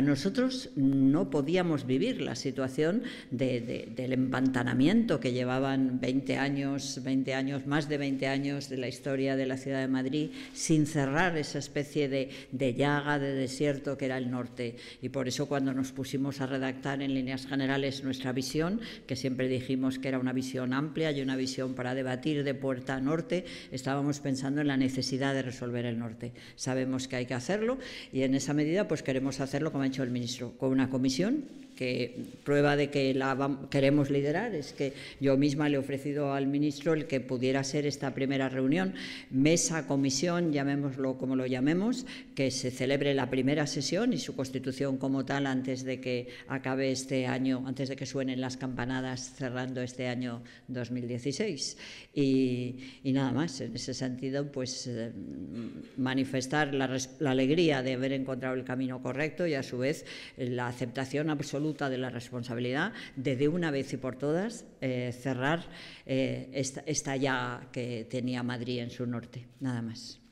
Nosotros no podíamos vivir la situación del empantanamiento que llevaban 20 años, más de 20 años de la historia de la ciudad de Madrid sin cerrar esa especie de llaga de desierto que era el norte. Y por eso cuando nos pusimos a redactar en líneas generales nuestra visión, que siempre dijimos que era una visión amplia y una visión para debatir de puerta a norte, estábamos pensando en la necesidad de resolver el norte. Sabemos que hay que hacerlo y en esa medida pues queremos hacerlo como ha hecho el ministro, con una comisión que prueba de que la queremos liderar es que yo misma le he ofrecido al ministro el que pudiera ser esta primera reunión, mesa, comisión, llamémoslo como lo llamemos, que se celebre la primera sesión y su constitución como tal antes de que acabe este año, antes de que suenen las campanadas cerrando este año 2016. Y nada más, en ese sentido, pues manifestar la alegría de haber encontrado el camino correcto y a su vez la aceptación absoluta de la responsabilidad de una vez y por todas cerrar esta llaga que tenía Madrid en su norte, nada más.